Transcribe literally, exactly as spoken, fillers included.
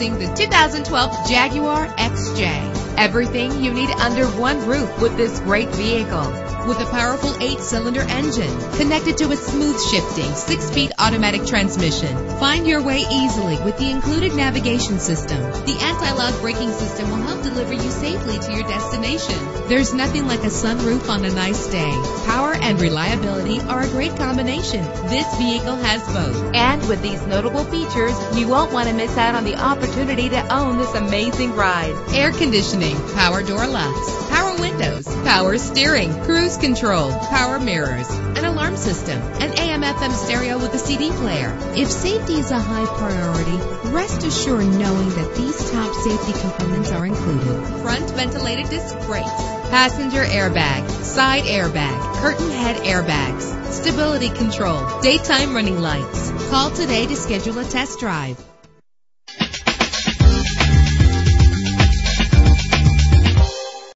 Introducing the two thousand twelve Jaguar X J. Everything you need under one roof with this great vehicle. With a powerful eight-cylinder engine connected to a smooth-shifting six-speed automatic transmission. Find your way easily with the included navigation system. The anti-lock braking system will help deliver you safely to your destination. There's nothing like a sunroof on a nice day. Power and reliability are a great combination. This vehicle has both. And with these notable features, you won't want to miss out on the opportunity to own this amazing ride. Air conditioning, power door locks, power windows, power steering, cruise control, power mirrors, an alarm system, an A M F M stereo with a C D player. If safety is a high priority, rest assured knowing that these top safety components are included. Front ventilated disc brakes, passenger airbag, side airbag, curtain head airbags, stability control, daytime running lights. Call today to schedule a test drive.